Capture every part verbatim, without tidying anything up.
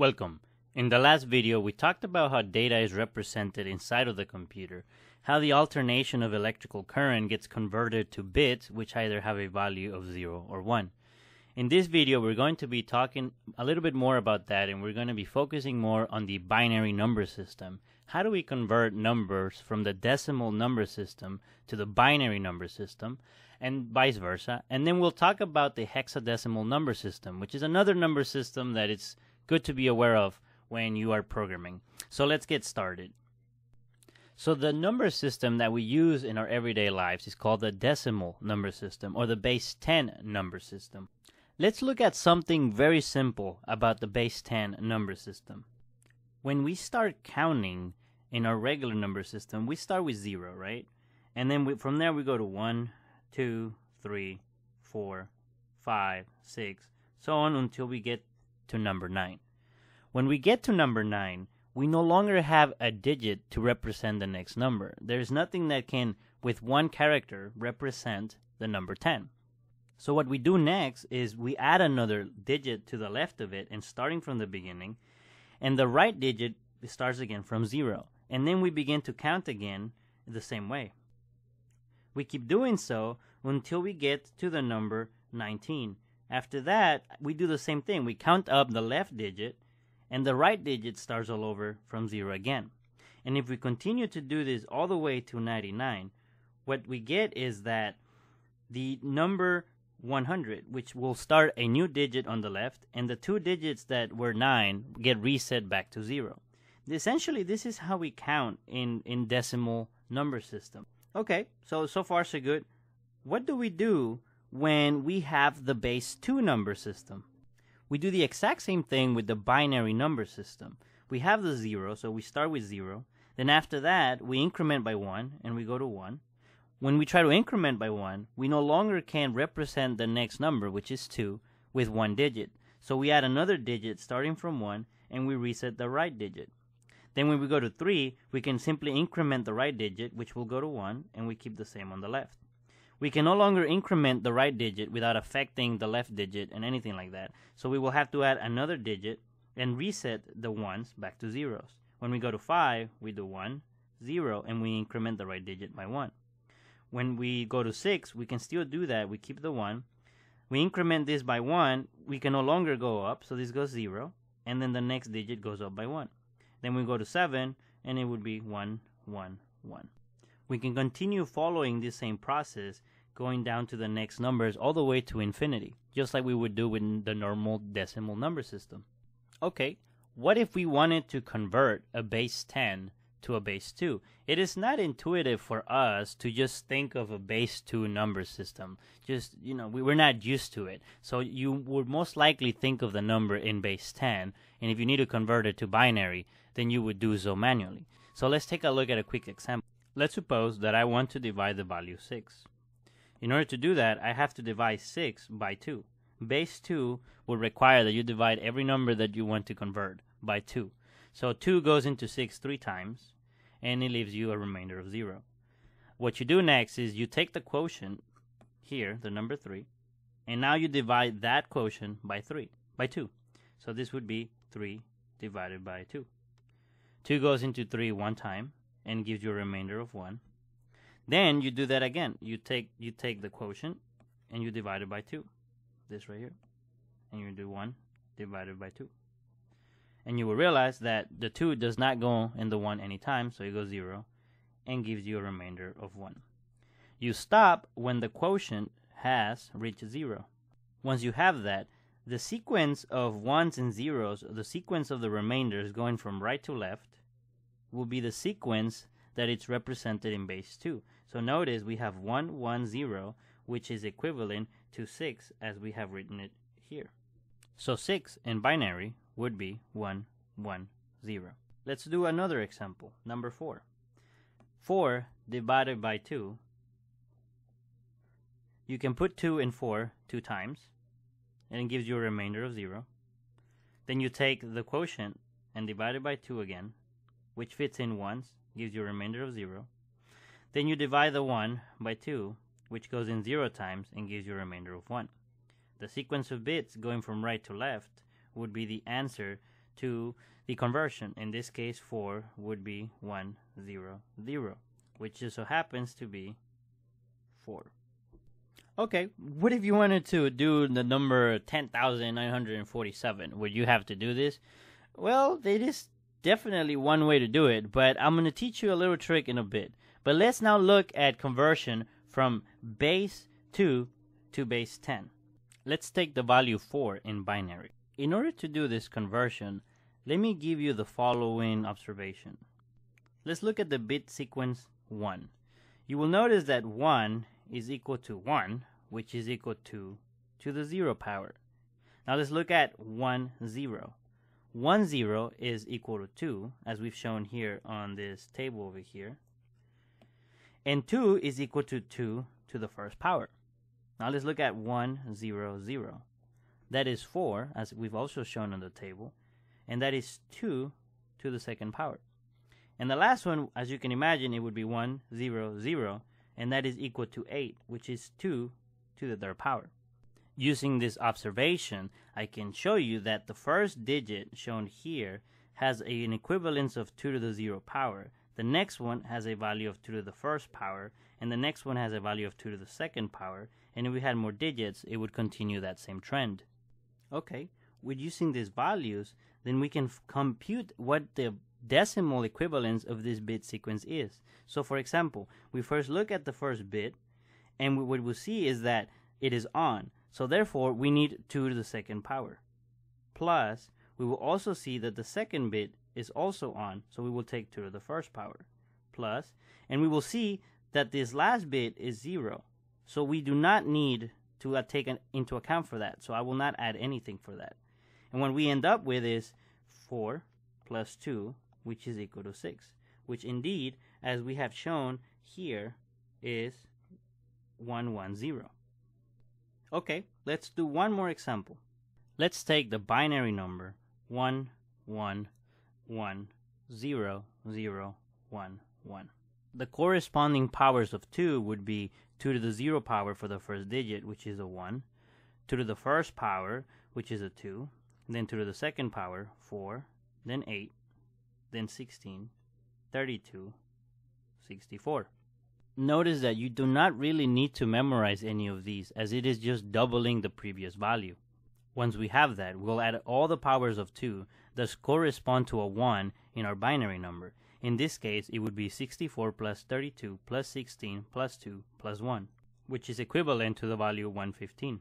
Welcome. In the last video, we talked about how data is represented inside of the computer, how the alternation of electrical current gets converted to bits which either have a value of zero or one. In this video, we're going to be talking a little bit more about that, and we're going to be focusing more on the binary number system. How do we convert numbers from the decimal number system to the binary number system, and vice versa? And then we'll talk about the hexadecimal number system, which is another number system that it's good to be aware of when you are programming. So let's get started. So the number system that we use in our everyday lives is called the decimal number system, or the base ten number system. Let's look at something very simple about the base ten number system. When we start counting in our regular number system, we start with zero, right? And then we, from there we go to one, two, three, four, five, six, so on until we get to number nine. When we get to number nine, we no longer have a digit to represent the next number. There's nothing that can, with one character, represent the number ten. So what we do next is we add another digit to the left of it, and starting from the beginning, and the right digit starts again from zero. And then we begin to count again the same way. We keep doing so until we get to the number nineteen. After that, we do the same thing. We count up the left digit, and the right digit starts all over from zero again. And if we continue to do this all the way to ninety-nine, what we get is that the number one hundred, which will start a new digit on the left, and the two digits that were nine get reset back to zero. Essentially, this is how we count in, in decimal number system. Okay, so, so far so good. What do we do when we have the base two number system? We do the exact same thing with the binary number system. We have the zero, so we start with zero. Then after that, we increment by one, and we go to one. When we try to increment by one, we no longer can represent the next number, which is two, with one digit. So we add another digit starting from one, and we reset the right digit. Then when we go to three, we can simply increment the right digit, which will go to one, and we keep the same on the left. We can no longer increment the right digit without affecting the left digit and anything like that. So we will have to add another digit and reset the ones back to zeros. When we go to five, we do one, zero, and we increment the right digit by one. When we go to six, we can still do that. We keep the one. We increment this by one. We can no longer go up, so this goes zero. And then the next digit goes up by one. Then we go to seven, and it would be one, one, one. We can continue following this same process, going down to the next numbers all the way to infinity, just like we would do with the normal decimal number system. Okay, what if we wanted to convert a base ten to a base two? It is not intuitive for us to just think of a base two number system. Just, you know, we, we're not used to it. So you would most likely think of the number in base ten, and if you need to convert it to binary, then you would do so manually. So let's take a look at a quick example. Let's suppose that I want to divide the value six. In order to do that, I have to divide six by two. Base two will require that you divide every number that you want to convert by two. So two goes into six three times, and it leaves you a remainder of zero. What you do next is you take the quotient here, the number three, and now you divide that quotient by three, by two. So this would be three divided by two. two goes into three one time, and gives you a remainder of one. Then you do that again. You take you take the quotient and you divide it by two. This right here. And you do one divided by two. And you will realize that the two does not go in the one anytime, so it goes zero and gives you a remainder of one. You stop when the quotient has reached zero. Once you have that, the sequence of ones and zeros, the sequence of the remainders going from right to left, will be the sequence that it's represented in base two. So notice we have one, one, zero, which is equivalent to six as we have written it here. So six in binary would be one, one, zero. Let's do another example, number four. four divided by two. You can put two and four two times, and it gives you a remainder of zero. Then you take the quotient and divide it by two again, which fits in ones, gives you a remainder of zero. Then you divide the one by two, which goes in zero times and gives you a remainder of one. The sequence of bits going from right to left would be the answer to the conversion. In this case, four would be one, zero, zero, which just so happens to be four. Okay, what if you wanted to do the number ten thousand nine hundred forty-seven? Would you have to do this? Well, it is definitely one way to do it, but I'm going to teach you a little trick in a bit. But let's now look at conversion from base two to base ten. Let's take the value four in binary. In order to do this conversion, let me give you the following observation. Let's look at the bit sequence one. You will notice that one is equal to one, which is equal to to the zero power. Now let's look at one, zero. one, zero is equal to two, as we've shown here on this table over here. And two is equal to two to the first power. Now let's look at one, zero, zero. That is four, as we've also shown on the table, and that is two to the second power. And the last one, as you can imagine, it would be one, zero, zero, and that is equal to eight, which is two to the third power. Using this observation, I can show you that the first digit shown here has an equivalence of two to the zero power, the next one has a value of two to the first power, and the next one has a value of two to the second power, and if we had more digits, it would continue that same trend. Okay, with using these values, then we can compute what the decimal equivalence of this bit sequence is. So for example, we first look at the first bit, and we, what we'll see is that it is on, so therefore we need two to the second power. Plus, we will also see that the second bit is also on, so we will take two to the first power. Plus, and we will see that this last bit is zero, so we do not need to uh, take an, into account for that, so I will not add anything for that. And what we end up with is four plus two, which is equal to six, which indeed, as we have shown here, is one hundred ten. Okay, let's do one more example. Let's take the binary number one, one, one, zero, zero, one, one. The corresponding powers of two would be two to the zero power for the first digit, which is a one, two to the first power, which is a two, then two to the second power, four, then eight, then sixteen, thirty-two, sixty-four. Notice that you do not really need to memorize any of these, as it is just doubling the previous value. Once we have that, we'll add all the powers of two that correspond to a one in our binary number. In this case, it would be sixty-four plus thirty-two plus sixteen plus two plus one, which is equivalent to the value one hundred fifteen.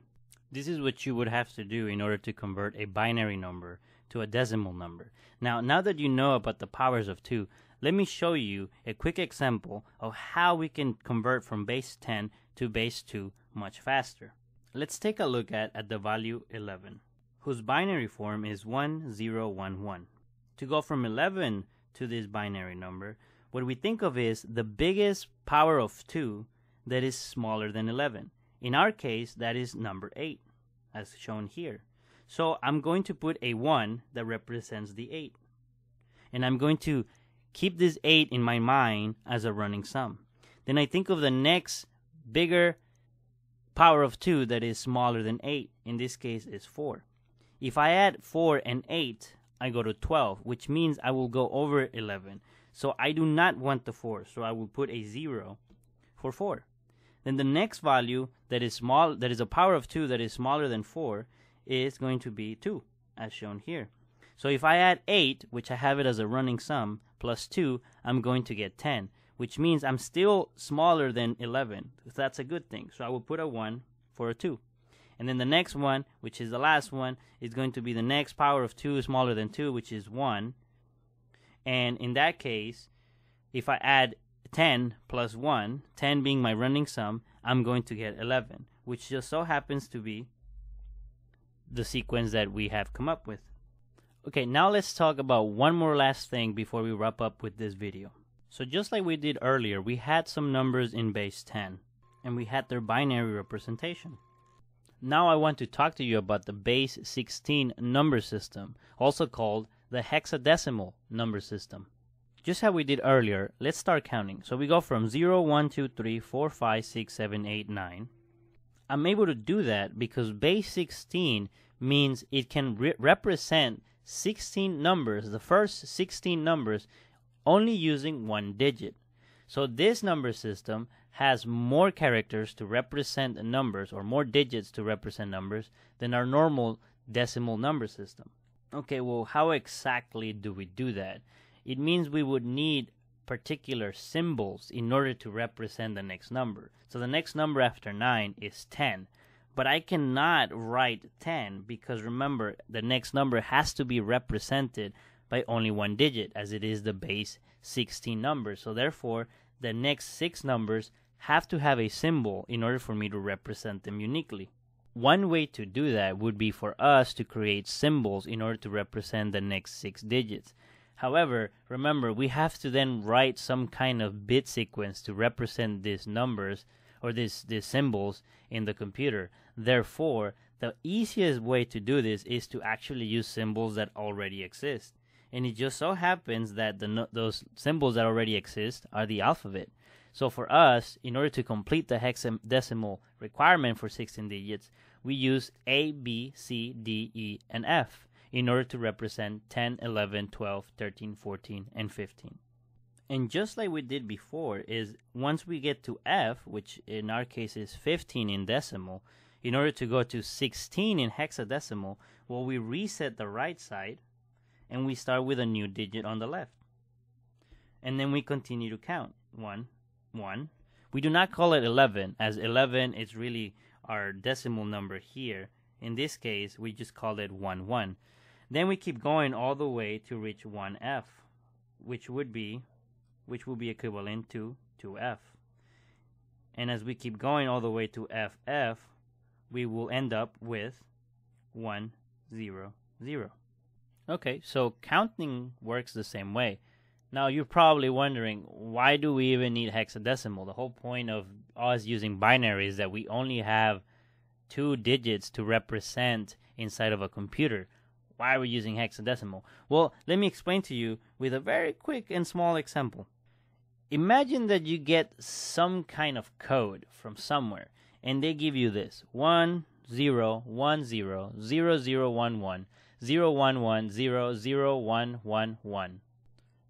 This is what you would have to do in order to convert a binary number to a decimal number. Now, now that you know about the powers of two, let me show you a quick example of how we can convert from base ten to base two much faster. Let's take a look at, at the value eleven, whose binary form is one zero one one. To go from eleven to this binary number, what we think of is the biggest power of two that is smaller than eleven. In our case, that is number eight, as shown here. So I'm going to put a one that represents the eight. And I'm going to keep this eight in my mind as a running sum. Then I think of the next bigger power of two that is smaller than eight, in this case is four. If I add four and eight, I go to twelve, which means I will go over eleven. So I do not want the four, so I will put a zero for four. Then the next value that is small, that is a power of two that is smaller than four, is going to be two, as shown here. So if I add eight, which I have it as a running sum, plus two, I'm going to get ten. Which means I'm still smaller than eleven. That's a good thing. So I will put a one for a two. And then the next one, which is the last one, is going to be the next power of two smaller than two, which is one. And in that case, if I add ten plus one, ten being my running sum, I'm going to get eleven, which just so happens to be the sequence that we have come up with. Okay, now let's talk about one more last thing before we wrap up with this video. So just like we did earlier, we had some numbers in base ten, and we had their binary representation. Now I want to talk to you about the base sixteen number system, also called the hexadecimal number system. Just how we did earlier, let's start counting. So we go from zero, one, two, three, four, five, six, seven, eight, nine. I'm able to do that because base sixteen means it can re- represent sixteen numbers, the first sixteen numbers, only using one digit. So this number system has more characters to represent numbers, or more digits to represent numbers, than our normal decimal number system. Okay, well, how exactly do we do that? It means we would need particular symbols in order to represent the next number. So the next number after nine is ten. But I cannot write ten because, remember, the next number has to be represented by only one digit, as it is the base sixteen numbers. So therefore, the next six numbers have to have a symbol in order for me to represent them uniquely. One way to do that would be for us to create symbols in order to represent the next six digits. However, remember, we have to then write some kind of bit sequence to represent these numbers, or these, these symbols, in the computer. Therefore, the easiest way to do this is to actually use symbols that already exist. And it just so happens that the, those symbols that already exist are the alphabet. So for us, in order to complete the hexadecimal requirement for sixteen digits, we use A, B, C, D, E, and F in order to represent ten, eleven, twelve, thirteen, fourteen, and fifteen. And just like we did before, is once we get to F, which in our case is fifteen in decimal, in order to go to sixteen in hexadecimal, well, we reset the right side, and we start with a new digit on the left. And then we continue to count. one, one. We do not call it eleven, as eleven is really our decimal number here. In this case, we just call it one, one. Then we keep going all the way to reach one F, which would be, which will be equivalent to two F. And as we keep going all the way to F F, we will end up with one, zero, zero. Okay, so counting works the same way. Now, you're probably wondering, why do we even need hexadecimal? The whole point of us using binary is that we only have two digits to represent inside of a computer. Why are we using hexadecimal? Well, let me explain to you with a very quick and small example. Imagine that you get some kind of code from somewhere, and they give you this: one, zero, one, zero, zero, zero, one, one, zero, one, one, zero, zero, one, one, one.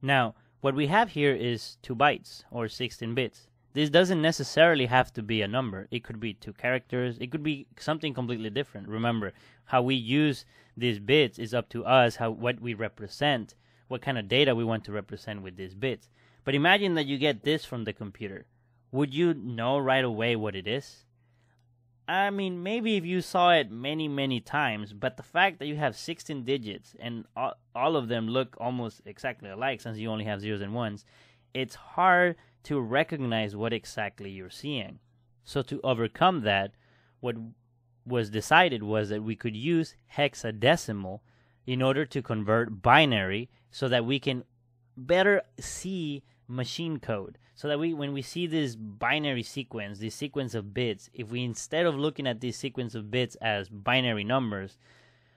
Now, what we have here is two bytes, or sixteen bits. This doesn't necessarily have to be a number. It could be two characters. It could be something completely different. Remember, how we use these bits is up to us, how what we represent, what kind of data we want to represent with these bits. But imagine that you get this from the computer. Would you know right away what it is? I mean, maybe if you saw it many, many times, but the fact that you have sixteen digits and all of them look almost exactly alike, since you only have zeros and ones, it's hard to recognize what exactly you're seeing. So to overcome that, what was decided was that we could use hexadecimal in order to convert binary so that we can better see machine code, so that we when we see this binary sequence, this sequence of bits, if we instead of looking at this sequence of bits as binary numbers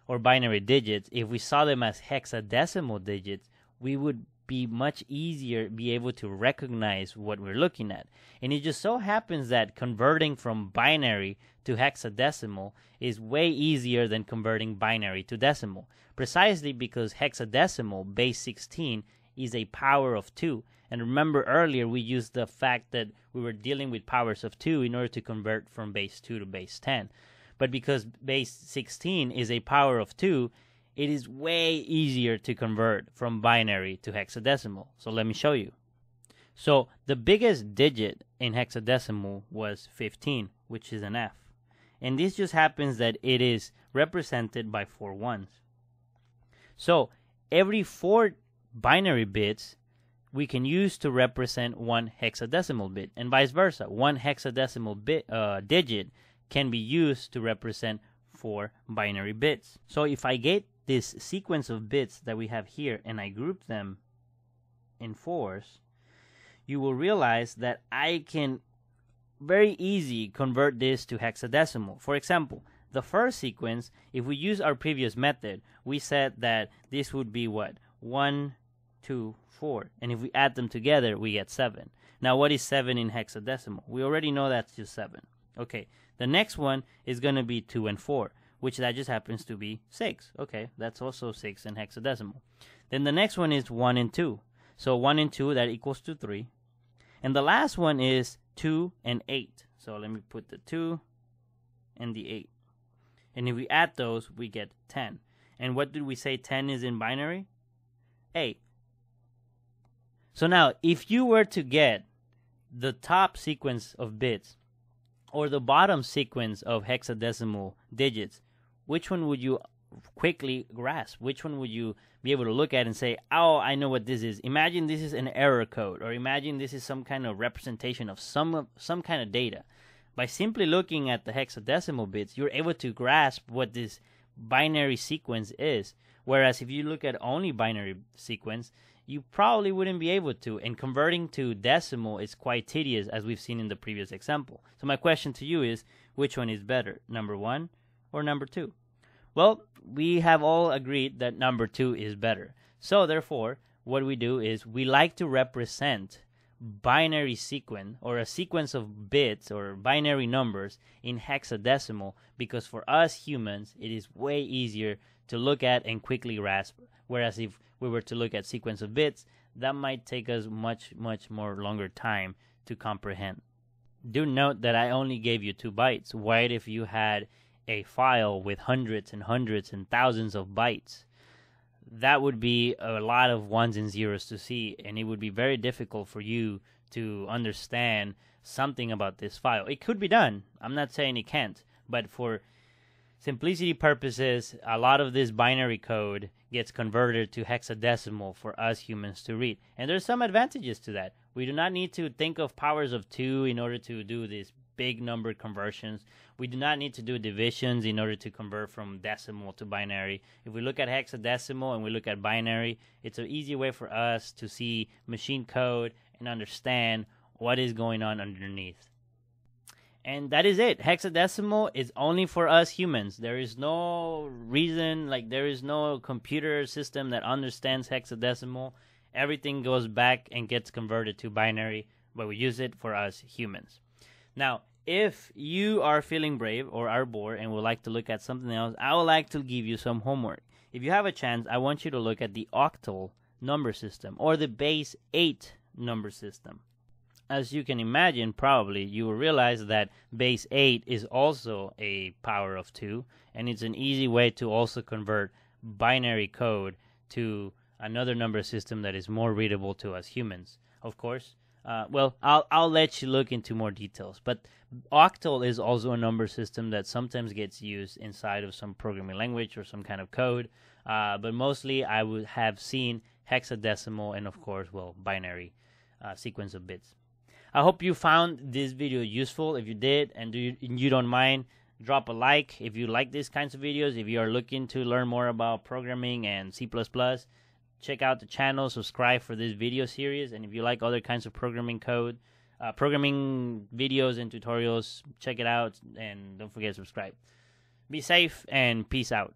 or binary digits, if we saw them as hexadecimal digits, we would be much easier be able to recognize what we're looking at. And it just so happens that converting from binary to hexadecimal is way easier than converting binary to decimal, precisely because hexadecimal base sixteen is a power of two. And remember, earlier we used the fact that we were dealing with powers of two in order to convert from base two to base ten. But because base sixteen is a power of two, it is way easier to convert from binary to hexadecimal. So let me show you. So the biggest digit in hexadecimal was fifteen, which is an F. And this just happens that it is represented by four ones. So every four binary bits we can use to represent one hexadecimal bit, and vice versa. One hexadecimal bit uh, digit can be used to represent four binary bits. So if I get this sequence of bits that we have here and I group them in fours, you will realize that I can very easily convert this to hexadecimal. For example, the first sequence, if we use our previous method, we said that this would be what? one, two, four, and if we add them together we get seven. Now, what is seven in hexadecimal? We already know that's just seven. Okay, the next one is going to be two and four. which that just happens to be six. Okay, that's also six in hexadecimal. Then the next one is one and two. So one and two, that equals to three. And the last one is two and eight. So let me put the two and the eight. And if we add those, we get ten. And what did we say ten is in binary? eight. So now, if you were to get the top sequence of bits or the bottom sequence of hexadecimal digits, which one would you quickly grasp? Which one would you be able to look at and say, oh, I know what this is. Imagine this is an error code, or imagine this is some kind of representation of some, of, some kind of data. By simply looking at the hexadecimal bits, you're able to grasp what this binary sequence is. Whereas if you look at only binary sequence, you probably wouldn't be able to, and converting to decimal is quite tedious, as we've seen in the previous example. So my question to you is, which one is better, number one or number two? Well, we have all agreed that number two is better. So therefore, what we do is we like to represent binary sequence, or a sequence of bits or binary numbers, in hexadecimal, because for us humans it is way easier to look at and quickly grasp. Whereas if we were to look at sequence of bits, that might take us much much more longer time to comprehend. Do note that I only gave you two bytes. What if you had a file with hundreds and hundreds and thousands of bytes? That would be a lot of ones and zeros to see, and it would be very difficult for you to understand something about this file. It could be done. I'm not saying it can't, but for simplicity purposes, a lot of this binary code gets converted to hexadecimal for us humans to read. And there's some advantages to that. We do not need to think of powers of two in order to do this big number conversions. We do not need to do divisions in order to convert from decimal to binary. If we look at hexadecimal and we look at binary, it's an easy way for us to see machine code and understand what is going on underneath. And that is it. Hexadecimal is only for us humans. There is no reason, like there is no computer system that understands hexadecimal. Everything goes back and gets converted to binary, but we use it for us humans. Now, if you are feeling brave or are bored and would like to look at something else, I would like to give you some homework. If you have a chance, I want you to look at the octal number system, or the base eight number system. As you can imagine, probably, you will realize that base eight is also a power of two, and it's an easy way to also convert binary code to another number system that is more readable to us humans, of course. Uh, well, I'll, I'll let you look into more details, but octal is also a number system that sometimes gets used inside of some programming language or some kind of code, uh, but mostly I would have seen hexadecimal and, of course, well, binary uh, sequence of bits. I hope you found this video useful. If you did, and do you, you don't mind, drop a like if you like these kinds of videos. If you are looking to learn more about programming and C plus plus, check out the channel, subscribe for this video series, and if you like other kinds of programming code, uh, programming videos and tutorials, check it out, and don't forget to subscribe. Be safe, and peace out.